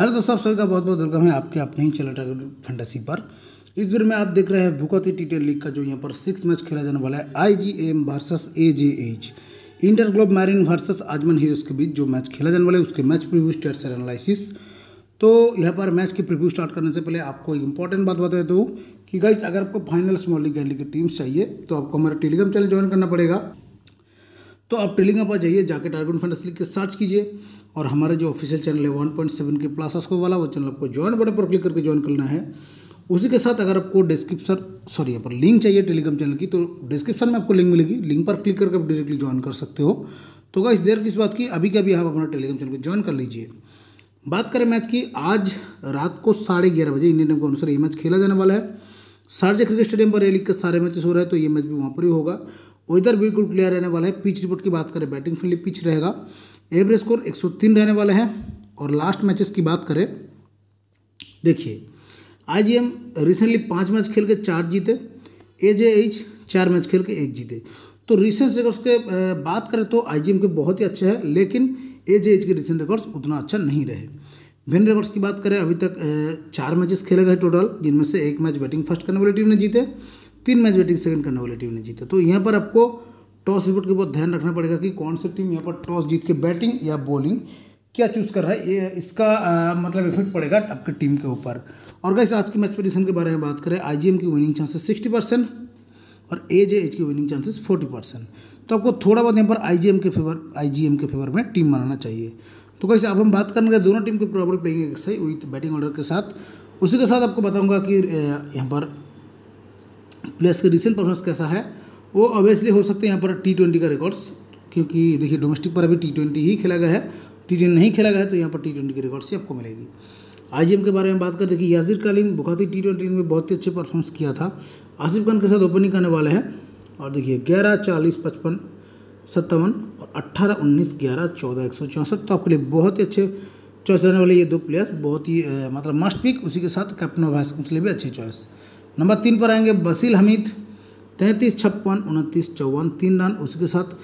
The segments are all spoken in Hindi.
हेलो दोस्तों, आप सभी का बहुत बहुत वेलकम है आपके अपने ही चैनल क्रिकेट फैंटेसी पर। इस वीडियो में आप देख रहे हैं बुखतीर टी10 लीग का जो यहाँ पर 6 मैच खेला जाने वाला है। IGM versus AJH, inter globe marine versus Ajman heroes के बीच जो मैच खेला जाने वाला है उसके match preview stats and analysis. तो यहाँ पर मैच के प्रीव्यू स्टार्ट करने से पहले आपको एक इंपॉर्टेंट बात बता दूँ कि गाइस, अगर आपको फाइनल स्मॉल लीग गैंडली की टीम्स चाहिए तो आपको हमारा टेलीग्राम चैनल ज्वाइन करना पड़ेगा। तो आप टेलीग्राम पर जाइए, जाके टारगेट फैंटेसी लीग के सर्च कीजिए और हमारे जो ऑफिशियल चैनल है 1.7 के प्लस स्कोर वाला वो चैनल आपको ज्वाइन बटन पर क्लिक करके ज्वाइन करना है। उसी के साथ अगर आपको यहाँ पर लिंक चाहिए टेलीग्राम चैनल की तो डिस्क्रिप्शन में आपको लिंक मिलेगी, लिंक पर क्लिक करके आप डायरेक्टली ज्वाइन कर सकते हो। तो गाइस, देर किस बात की, अभी के अभी आप अपना टेलीग्राम चैनल को ज्वाइन कर लीजिए। बात करें मैच की, आज रात को 11:30 बजे इंडियन टाइम के अनुसार ये मैच खेला जाने वाला है। शारजाह क्रिकेट स्टेडियम पर ये लीग के सारे मैचेस हो रहे हैं तो ये मैच भी वहाँ पर ही होगा। वेदर बिल्कुल क्लियर रहने वाला है। पिच रिपोर्ट की बात करें, बैटिंग फ्रेंडली पिच रहेगा, एवरेज स्कोर 103 रहने वाला है। और लास्ट मैचेस की बात करें, देखिए IGM रिसेंटली 5 मैच खेल के 4 जीते, AJH 4 मैच खेल के 1 जीते। तो रिसेंट रिकॉर्ड्स के बात करें तो IGM के बहुत ही अच्छा है, लेकिन AJH के रिसेंट रिकॉर्ड्स उतना अच्छा नहीं रहे। विन रिकॉर्ड्स की बात करें, अभी तक 4 मैचेस खेले गए टोटल, जिनमें से 1 मैच बैटिंग फर्स्ट करने वाली टीम ने जीते, 3 मैच बैटिंग सेकंड करने वाली टीम ने जीता। तो यहाँ पर आपको टॉस रिपोर्ट के बहुत ध्यान रखना पड़ेगा कि कौन सी टीम यहाँ पर टॉस जीत के बैटिंग या बॉलिंग क्या चूज़ कर रहा है, ये इसका मतलब इफेक्ट पड़ेगा आपकी टीम के ऊपर। और गाइस, आज के मैच पोजीशन के बारे में बात करें, IGM की विनिंग चांसेस 60% और AJH की विनिंग चांसेस 40%। तो आपको थोड़ा बहुत यहाँ पर IGM के फेवर में टीम बनाना चाहिए। तो गाइस, अब हम बात करेंगे दोनों टीम के probable playing exercise with batting order के साथ। उसी के साथ आपको बताऊँगा कि यहाँ पर प्लेयर्स के रिसेंट परफॉर्मेंस कैसा है। वो ऑब्वियसली हो सकते हैं यहाँ पर T20 का रिकॉर्ड्स, क्योंकि देखिए डोमेस्टिक पर अभी T20 ही खेला गया है, T20 नहीं खेला गया है, तो यहाँ पर T20 के रिकॉर्ड्स ही आपको मिलेगी। IGM के बारे में बात करें, देखिए यासिर कलीम बुखातिर T20 लीग में बहुत ही अच्छे परफॉर्मेंस किया था, आसिफ खान के साथ ओपनिंग करने वाले हैं। और देखिए 11, 40, 55, 57 और 18, 19, 11, 14, 164। तो आपके लिए बहुत ही अच्छे चॉइस रहने वाले ये दो प्लेयर्स, बहुत ही मतलब मस्ट पिक। उसी के साथ कैप्टन ऑफ वाइस के लिए भी अच्छी चॉइस। नंबर 3 पर आएंगे बसिल हमीद, 33, 56, 29, 54, 3 रन। उसके साथ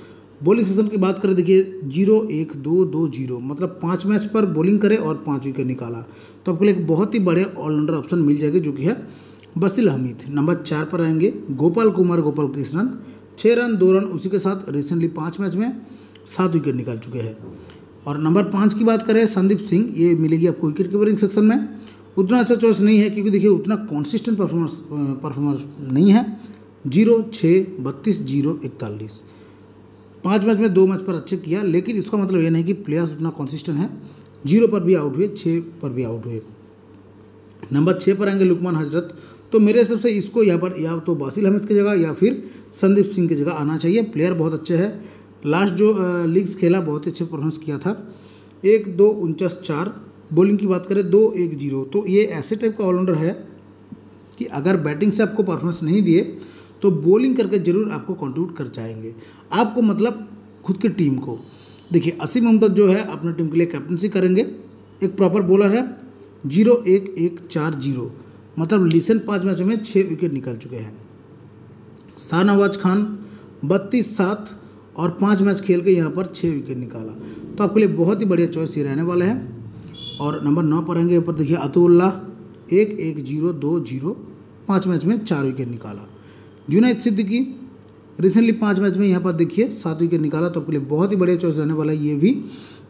बॉलिंग सेशन की बात करें, देखिए 0, 1, 2, 2, 0, मतलब 5 मैच पर बॉलिंग करे और 5 विकेट निकाला। तो आपके लिए एक बहुत ही बड़े ऑलराउंडर ऑप्शन मिल जाएगी जो कि है बसिल हमीद। नंबर 4 पर आएंगे गोपाल कुमार गोपाल कृष्णन, 6 रन 2 रन। उसी के साथ रिसेंटली 5 मैच में 7 विकेट निकाल चुके हैं। और नंबर 5 की बात करें, संदीप सिंह, ये मिलेगी आपको विकेट कीपरिंग सेक्शन में। उतना अच्छा चॉइस नहीं है क्योंकि देखिए उतना कॉन्सिस्टेंट परफॉर्मर नहीं है, 0, 6, 32, 0, 41। 5 मैच में 2 मैच पर अच्छे किया, लेकिन इसका मतलब ये नहीं कि प्लेयर्स उतना कॉन्सिस्टेंट है। 0 पर भी आउट हुए, 6 पर भी आउट हुए। नंबर 6 पर आएंगे लुकमान हजरत, तो मेरे हिसाब से इसको यहाँ पर या तो बासिल हमीद की जगह या फिर संदीप सिंह की जगह आना चाहिए। प्लेयर बहुत अच्छे है, लास्ट जो लीग्स खेला बहुत अच्छे परफॉर्मेंस किया था, 1, 2, 49, 4। बॉलिंग की बात करें 2, 1, 0। तो ये ऐसे टाइप का ऑलराउंडर है कि अगर बैटिंग से आपको परफॉर्मेंस नहीं दिए तो बॉलिंग करके जरूर आपको कंट्रीब्यूट कर जाएंगे, आपको मतलब खुद की टीम को। देखिए असीम मोहम्मद जो है अपने टीम के लिए कैप्टनसी करेंगे, एक प्रॉपर बॉलर है, 0, 1, 1, 4, 0, मतलब रिसेंट 5 मैचों में 6 विकेट निकाल चुके हैं। शाह नवाज खान 32, 7 और 5 मैच खेल के यहाँ पर 6 विकेट निकाला। तो आपके लिए बहुत ही बढ़िया चॉइस ये रहने वाला है। और नंबर 9 पर आएंगे, यहाँ पर देखिए अतौलाह 1, 1, 0, 2, 0, 5 मैच में 4 विकेट निकाला। जुनैद सिद्दीकी रिसेंटली 5 मैच में यहाँ पर देखिए 7 विकेट निकाला। तो आपके लिए बहुत ही बढ़िया चॉइस रहने वाला है ये भी,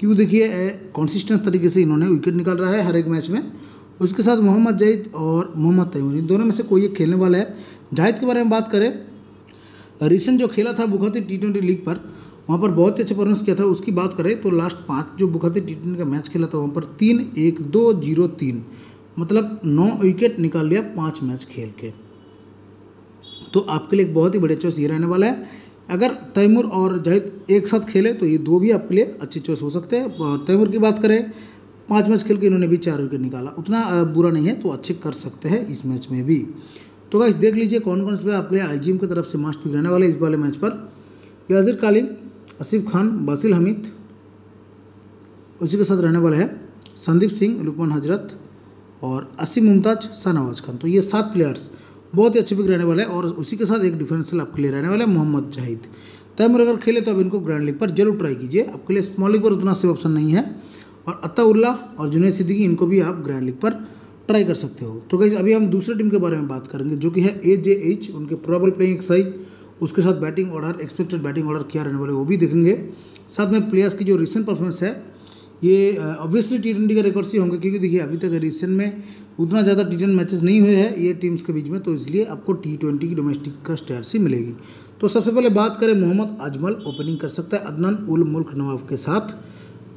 क्योंकि देखिए कॉन्सिस्टेंट तरीके से इन्होंने विकेट निकाल रहा है हर एक मैच में। उसके साथ मोहम्मद जाहिद और मोहम्मद तैयूर, इन दोनों में से कोई एक खेलने वाला है। जाहिद के बारे में बात करें, रिसेंट जो खेला था बुखतीर T20 लीग पर, वहाँ पर बहुत ही अच्छा परफॉर्मेंस किया था। उसकी बात करें तो लास्ट 5 जो बुखतीर T20 का मैच खेला था वहाँ पर 3, 1, 2, 0, 3, मतलब 9 विकेट निकाल लिया 5 मैच खेल के। तो आपके लिए एक बहुत ही बढ़िया चॉइस ये रहने वाला है। अगर तैमूर और जाहिद एक साथ खेले तो ये दो भी आपके लिए अच्छे चॉइस हो सकते हैं। और तैमूर की बात करें, 5 मैच खेल के इन्होंने भी 4 विकेट निकाला, उतना बुरा नहीं है, तो अच्छे कर सकते हैं इस मैच में भी। तो गाइस, देख लीजिए कौन कौन से प्लेयर आपके लिए IGM की तरफ से मास्ट पिक रहने वाले इस वाले मैच पर। यासिर कलीम, आसिफ खान, बासिल हमीद, उसी के साथ रहने वाला है संदीप सिंह, लुकमान हजरत और असीम मुमताज, शाहनवाज खान। तो ये 7 प्लेयर्स बहुत ही अच्छे पिक रहने वाले हैं। और उसी के साथ एक डिफरेंशियल आपके लिए रहने वाला है मोहम्मद जाहिद। तैमूर अगर खेले तो आप इनको ग्रैंड लीग पर जरूर ट्राई कीजिए, आपके लिए स्मॉल लीग पर उतना सेफ ऑप्शन नहीं है। और अताउल्लाह और जुनैद सिद्दीकी, इनको भी आप ग्रैंड लीग पर ट्राई कर सकते हो। तो गाइस अभी हम दूसरी टीम के बारे में बात करेंगे जो कि है एजेएच। उनके प्रोबेबल प्लेइंग एक्साई, उसके साथ batting order, expected batting order क्या रहने वाले वो भी देखेंगे। साथ में प्लेयर्स की जो रिसेंट परफॉर्मेंस है ये ऑब्वियसली T20 के रिकॉर्ड्स ही होंगे, क्योंकि देखिए अभी तक रिसेंट में उतना ज़्यादा T10 मैचेस नहीं हुए हैं ये टीम्स के बीच में, तो इसलिए आपको T20 की डोमेस्टिक का स्टैट्स ही मिलेगी। तो सबसे पहले बात करें, मोहम्मद अजमल ओपनिंग कर सकता है अदनान उल मुल्क नवाब के साथ।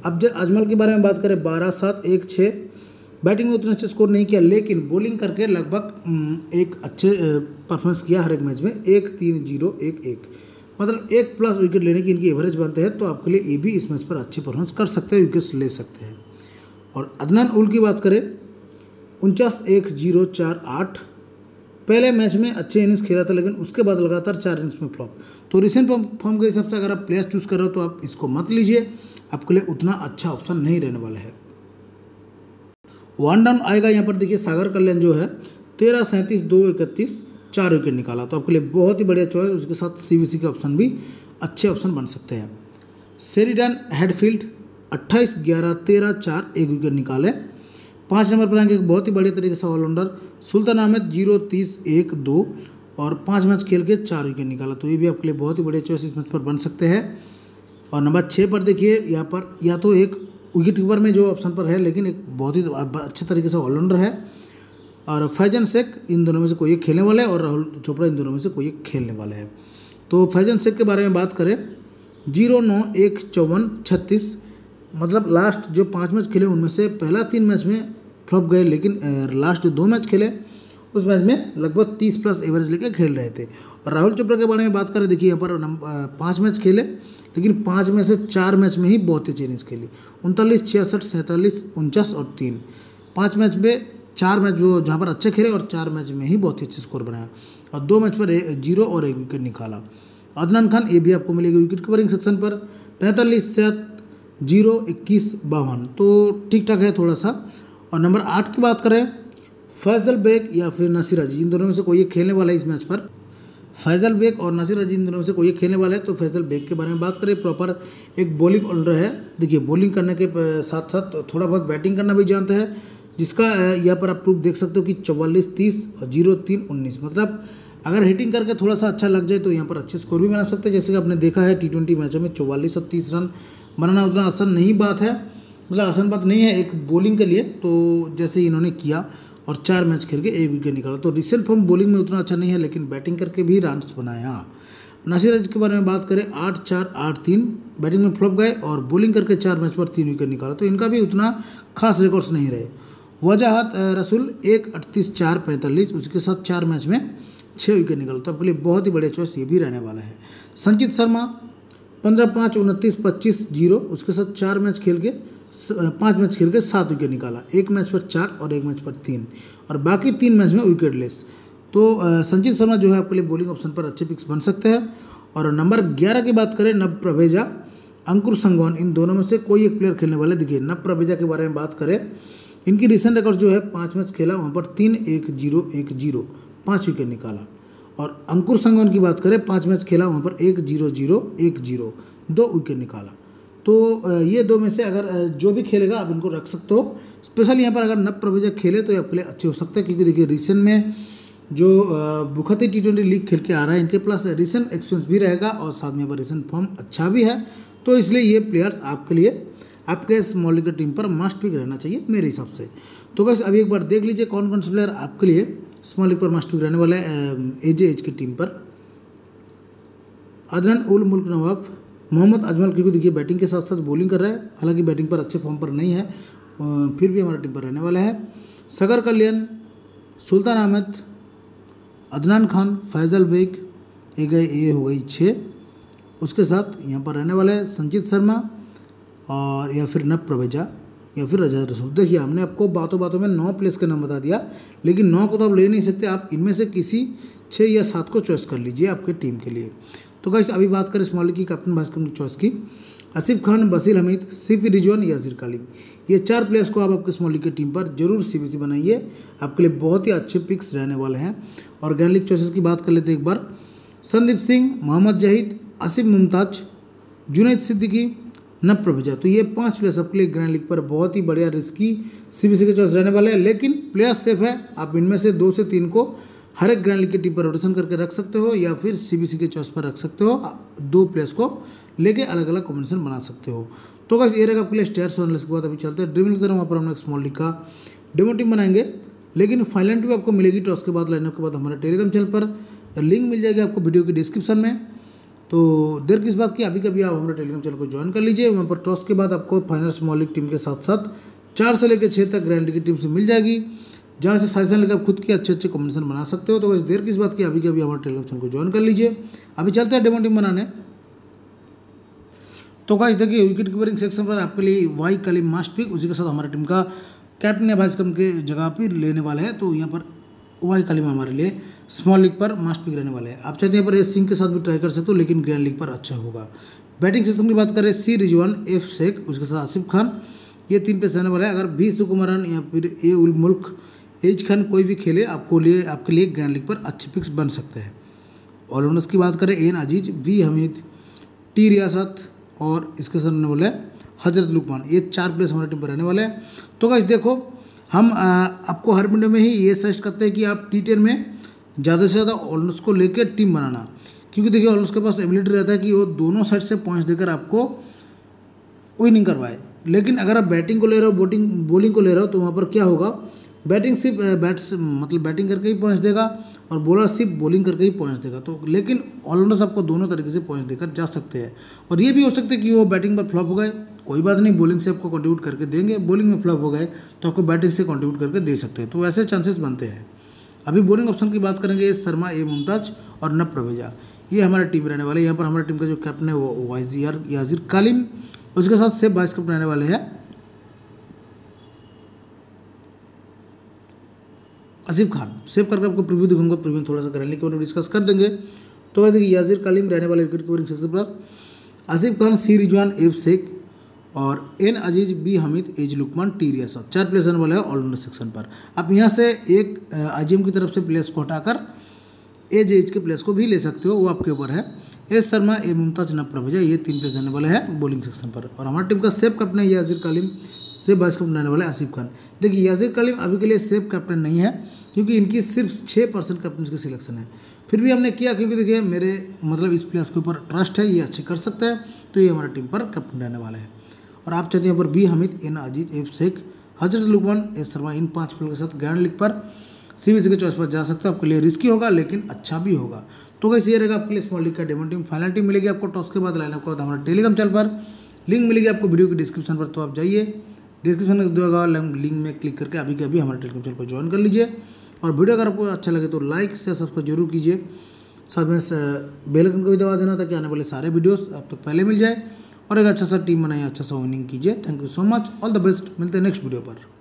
अब जब अजमल के बारे में बात करें, 12-7-1-6, बैटिंग में उतना अच्छा स्कोर नहीं किया, लेकिन बॉलिंग करके लगभग एक अच्छे परफॉर्मेंस किया हर एक मैच में, 1-3-0-1-1, मतलब 1+ विकेट लेने की इनकी एवरेज बनते हैं, तो आपके लिए ये भी इस मैच पर अच्छे परफॉर्मेंस कर सकते हैं, विकेट्स ले सकते हैं। और अदनान उल की बात करें, 49-1-0-4-8, पहले मैच में अच्छे इनिंग्स खेला था लेकिन उसके बाद लगातार 4 इनिंग्स में फ्लॉप। तो रिसेंट फॉर्म के हिसाब से अगर आप प्लेयर्स चूज़ कर रहे हो तो आप इसको मत लीजिए, आपके लिए उतना अच्छा ऑप्शन नहीं रहने वाला है। वन डाउन आएगा यहाँ पर, देखिए सागर कल्याण जो है 13-37-2-31, 4 विकेट निकाला, तो आपके लिए बहुत ही बढ़िया चॉइस। उसके साथ CVC के ऑप्शन भी अच्छे ऑप्शन बन सकते हैं। सेरिडन हेडफील्ड 28-11-13-4, 1 विकेट निकाले। 5 नंबर पर आएंगे एक बहुत ही बढ़िया तरीके से ऑलराउंडर सुल्तान अहमद, 0-30-1-2 और 5 मैच खेल के 4 विकेट निकाला, तो ये भी आपके लिए बहुत ही बढ़िया चॉइस इस मैच पर बन सकते हैं। और नंबर 6 पर देखिए यहाँ पर या तो एक विकेट कीपर में जो ऑप्शन पर है लेकिन एक बहुत ही अच्छे तरीके से ऑलराउंडर है, और फैजन शेख इन दोनों में से कोई एक खेलने वाला है, और राहुल चोपड़ा इन दोनों में से कोई एक खेलने वाला है। तो फैजन शेख के बारे में बात करें, 0-9-1-54-36, मतलब लास्ट जो 5 मैच खेले उनमें से पहला 3 मैच में फ्लॉप गए, लेकिन लास्ट जो 2 मैच खेले उस मैच में लगभग 30+ एवरेज लेके खेल रहे थे। और राहुल चोपड़ा के बारे में बात करें, देखिए यहाँ पर 5 मैच खेले लेकिन 5 में से 4 मैच में ही बहुत अच्छी इनिंग्स खेली, 39-66-47-49 और 3, 5 मैच में 4 मैच जो जहाँ पर अच्छे खेले और 4 मैच में ही बहुत ही अच्छे स्कोर बनाया, और 2 मैच पर 0 और 1 विकेट निकाला। अदनान खान, ये भी आपको मिलेगी विकेट कीपरिंग सेक्शन पर, 45-7-0-21-52, तो ठीक ठाक है थोड़ा सा। और नंबर 8 की बात करें, फैसल बेग या फिर नासिर अजीज, इन दोनों में से कोई एक खेलने वाला है इस मैच पर। फैसल बेग और नासिर अजीज, इन दोनों में से कोई एक खेलने वाला है, तो फैसल बेग के बारे में बात करें, प्रॉपर एक बॉलिंग ऑलराउंडर है। देखिए बॉलिंग करने के साथ साथ थोड़ा बहुत बैटिंग करना भी जानते हैं, जिसका यहाँ पर आप प्रूफ देख सकते हो कि 44-30 और 0-3-19, मतलब अगर हिटिंग करके थोड़ा सा अच्छा लग जाए तो यहाँ पर अच्छे स्कोर भी बना सकते हैं। जैसे कि आपने देखा है T20 मैचों में 44 और 30 रन बनाना उतना आसान नहीं बात है, मतलब आसान बात नहीं है एक बॉलिंग के लिए, तो जैसे इन्होंने किया और 4 मैच खेल के 1 विकेट निकाला। तो रिसेंट फॉर्म बॉलिंग में उतना अच्छा नहीं है लेकिन बैटिंग करके भी रन बनाया। नासिर अजीज के बारे में बात करें, 8-4-8-3, बैटिंग में फ्लॉप गए और बॉलिंग करके 4 मैच पर 3 विकेट निकाला, तो इनका भी उतना खास रिकॉर्ड्स नहीं रहे। वजाहत रसूल 1-38-4-45, उसके साथ 4 मैच में 6 विकेट निकला, तो आपके लिए बहुत ही बढ़िया चॉइस ये भी रहने वाला है। संजित शर्मा 15-5-29-25-0, उसके साथ 4 मैच खेल के 5 मैच खेल के 7 विकेट निकाला, 1 मैच पर 4 और 1 मैच पर 3 और बाकी 3 मैच में विकेट लेस। तो संजित शर्मा जो है आपके लिए बॉलिंग ऑप्शन पर अच्छे पिक्स बन सकते हैं। और नंबर 11 की बात करें, नव प्रभेजा, अंकुर संगवान, इन दोनों में से कोई एक प्लेयर खेलने वाला है। देखिए नव प्रभेजा के बारे में बात करें, इनकी रिसेंट रिकॉर्ड जो है 5 मैच खेला वहाँ पर 3-1-0-1-0, 5 विकेट निकाला। और अंकुर संगवान की बात करें, 5 मैच खेला वहाँ पर 1-0-0-1-0, 2 विकेट निकाला। तो ये 2 में से अगर जो भी खेलेगा आप इनको रख सकते हो। स्पेशल यहाँ पर अगर नव प्रभेजा खेले तो ये आपके लिए अच्छे हो सकते हैं, क्योंकि देखिए रिसेंट में जो बुखतीर T20 लीग खेल के आ रहा है इनके प्लस रिसेंट एक्सपीरियंस भी रहेगा और साथ में यहाँ पर रिसेंट फॉर्म अच्छा भी है, तो इसलिए ये प्लेयर्स आपके लिए आपके इस मॉलिक टीम पर मस्ट पिक रहना चाहिए मेरे हिसाब से। तो बस अभी एक बार देख लीजिए कौन कौन से प्लेयर आपके लिए स्मॉल लीग पर मस्ट पिक रहने वाला है। AJH की टीम पर अदनान उल मुल्क नवाब, मोहम्मद अजमल, क्योंकि देखिए बैटिंग के साथ साथ बॉलिंग कर रहा है, हालांकि बैटिंग पर अच्छे फॉर्म पर नहीं है फिर भी हमारी टीम पर रहने वाला है। सागर कल्याण, सुल्तान अहमद, अदनान खान, फैजल बेग, ये हो गई 6, उसके साथ यहाँ पर रहने वाला है संजित शर्मा और या फिर नव प्रभेजा या फिर रजात रसूल। देखिए हमने आपको बातों बातों में 9 प्लेस का नाम बता दिया, लेकिन 9 को तो आप ले नहीं सकते, आप इनमें से किसी 6 या 7 को चॉइस कर लीजिए आपके टीम के लिए। तो गाइस अभी बात करें स्मॉल लीग की कैप्टन वाइस कैप्टन चॉइस की। आसिफ खान, बसील हमीद, सिफी रिजवान, यासिर कलीम, ये 4 प्लेयर्स को आप आपके स्मॉल लीग की टीम पर जरूर CVC बनाइए, आपके लिए बहुत ही अच्छे पिक्स रहने वाले हैं। और ग्रैंड लीग चॉइसेस की बात कर लेते हैं एक बार। संदीप सिंह, मोहम्मद जहीद, आसिफ मुमताज, जुनैद सिद्दीकी, नव प्रभजोत। तो ये 5 प्लेयर्स आपके लिए ग्रैंड लीग पर बहुत ही बढ़िया रिस्की सीबीसी के चॉइस रहने वाले हैं, लेकिन प्लेयर्स सेफ है। आप इनमें से 2 से 3 को हर एक ग्रैंड लीग की टीम पर रोटेशन करके रख सकते हो या फिर सीबीसी के चॉइस पर रख सकते हो, 2 प्लेयर्स को लेके अलग अलग कॉम्बिनेशन बना सकते हो। तो गाइस ये रहेगा आपके लिए स्टेयर्स और इसके बाद अभी चलते हैं ड्रीम लीग तरफ। वहाँ पर हम एक स्मॉल लीग का डेमो टीम बनाएंगे, लेकिन फाइनल भी आपको मिलेगी टॉस के बाद, लाइनअप के बाद हमारे टेलीग्राम चैनल पर लिंक मिल जाएगी आपको वीडियो की डिस्क्रिप्शन में। तो देर किस बात की, अभी कभी आप हमारे टेलीग्राम चैनल को ज्वाइन कर लीजिए। वहाँ पर टॉस के बाद आपको फाइनल स्मॉल लीग टीम के साथ साथ 4 से लेकर 6 तक ग्रैंड लीग की टीम से मिल जाएगी, जहाँ से साइजन लेकर आप खुद के अच्छे अच्छे कॉम्बिनेशन बना सकते हो। तो वैसे देर किस बात की, अभी कभी हमारे टेलीग्राम चैनल को ज्वाइन कर लीजिए। अभी चलते हैं डेमो टीम बनाने। तो गाइस देखिए विकेट कीपरिंग सेक्शन पर आपके लिए वाई कलीम मास्ट पिक, उसी के साथ हमारी टीम का कैप्टन या वाइस कैप्टन के जगह पर लेने वाला है। तो यहाँ पर वाई कलीम हमारे लिए स्मॉल लीग पर मास्ट पिक रहने वाला है। आप चाहते हैं पर एस सिंह के साथ भी ट्राई कर सकते हो, लेकिन ग्रैंड लीग पर अच्छा होगा। बैटिंग सेक्शन की बात करें, सी रिजवान, एफ शेख, उसके साथ आसिफ खान, ये 3 प्लेस रहने वाला है। अगर बी सुकुमारन या फिर ए उल मुल्क, एज खान कोई भी खेले आपके लिए ग्रैंड लीग पर अच्छे पिक्स बन सकते हैं। ऑलराउंडर्स की बात करें, N Aziz, B Hameed, T Riyasat और इसके साथ रहने वाला है हजरत लुकमान, ये 4 प्लेस हमारे टीम पर रहने वाले हैं। तो गाइस देखो हम आपको हर वीडियो में ही ये सजेस्ट करते हैं कि आप T10 में ज़्यादा से ज़्यादा ऑलराउंडर्स को लेकर टीम बनाना, क्योंकि देखिए ऑलराउंडर्स के पास एबिलिटी रहता है कि वो दोनों साइड से पॉइंट्स देकर आपको विनिंग करवाए। लेकिन अगर आप बैटिंग को ले रहे हो, बॉलिंग को ले रहे हो, तो वहाँ पर क्या होगा, बैटिंग सिर्फ बैटिंग करके ही पॉइंट्स देगा और बॉलर सिर्फ बॉलिंग करके ही पॉइंट्स देगा। तो लेकिन ऑलराउंडर्स आपको दोनों तरीके से पॉइंट्स देकर जा सकते हैं, और ये भी हो सकता है कि वो बैटिंग पर फ्लॉप हो गए, कोई बात नहीं, बॉलिंग से आपको कंट्रीब्यूट करके देंगे, बॉलिंग में फ्लॉप हो गए तो आपको बैटिंग से कंट्रीब्यूट करके दे सकते हैं। तो ऐसे चांसेस बनते हैं। अभी बॉलिंग ऑप्शन की बात करेंगे, शर्मा, ए मुमताज और नव प्रभजा, ये हमारी टीम रहने वाले। यहाँ पर हमारी टीम का जो कैप्टन है वो यासिर कालीम, उसके साथ सेफ वाइस कैप्टन रहने वाले हैं आसिफ खान। सेव करके आपको प्रीव्यू दिखाऊंगा, प्रीव्यू थोड़ा सा ग्रैंड लीग के बारे में डिस्कस कर देंगे। तो देखिए यासिर कालीम रहने वाले विकेट कीपरिंग सेक्शन पर, आसिफ खान, सी रिजवान, एफ शेख और N Aziz, B Hameed, H Lukman, T Riyasat, 4 place रहने वाला है ऑलराउंडर सेक्शन पर। आप यहाँ से एक आईजीएम की तरफ से प्लेस को हटाकर एजेएच के प्लेस को भी ले सकते हो, वो आपके ऊपर है। एस शर्मा, ए मुमताज, नव प्रभजा, ये 3 प्लेस रहने वाले हैं बॉलिंग सेक्शन पर। और हमारी टीम का सेफ कैप्टन है Yasir Kaleem, safe vice captain रहने वाले आसिफ खान। देखिए यासिर कालीम अभी के लिए सेफ कैप्टन नहीं है, क्योंकि इनकी सिर्फ 6% कैप्टन की सिलेक्शन है। फिर भी हमने किया क्योंकि देखिए मेरे मतलब इस प्लेस के ऊपर ट्रस्ट है, ये अच्छे कर सकता है, तो ये हमारी टीम पर कैप्टन रहने वाला है। और आप चाहते हैं यहाँ पर B Hameed, N Aziz, F Sheikh, Hazrat Lukman, S Sharma, इन 5 प्लेयर के साथ ग्रैंड लीग पर सीबीसी के चॉइस पर जा सकते हो। आपके लिए रिस्की होगा लेकिन अच्छा भी होगा। तो कैसे ये रहेगा आपके लिए स्मॉल लीग का डेमो टीम। फाइनल टीम मिलेगी आपको टॉस के बाद, लाइनअप के बाद हमारे टेलीग्राम चैनल पर, लिंक मिलेगी आपको वीडियो के डिस्क्रिप्शन पर। तो आप जाइए डिस्क्रिप्शन में देगा लिंक में क्लिक करके अभी के अभी हमारे टेलीग्राम चैनल को ज्वाइन कर लीजिए। और वीडियो अगर आपको अच्छा लगे तो लाइक से सब्सक्राइब जरूर कीजिए, साथ में बेल आइकन को भी दबा देना ताकि आने वाले सारे वीडियोस आप तक पहले मिल जाए। और एक अच्छा सा टीम बनाइए, अच्छा सा विनिंग कीजिए। Thank you so much, all the best, मिलते हैं नेक्स्ट वीडियो पर।